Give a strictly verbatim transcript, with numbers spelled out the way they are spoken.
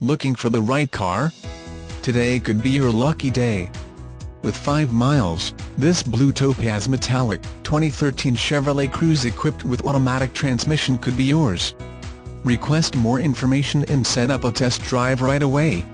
Looking for the right car? Today could be your lucky day. With five miles, this Blue Topaz Metallic twenty thirteen Chevrolet Cruze equipped with automatic transmission could be yours. Request more information and set up a test drive right away.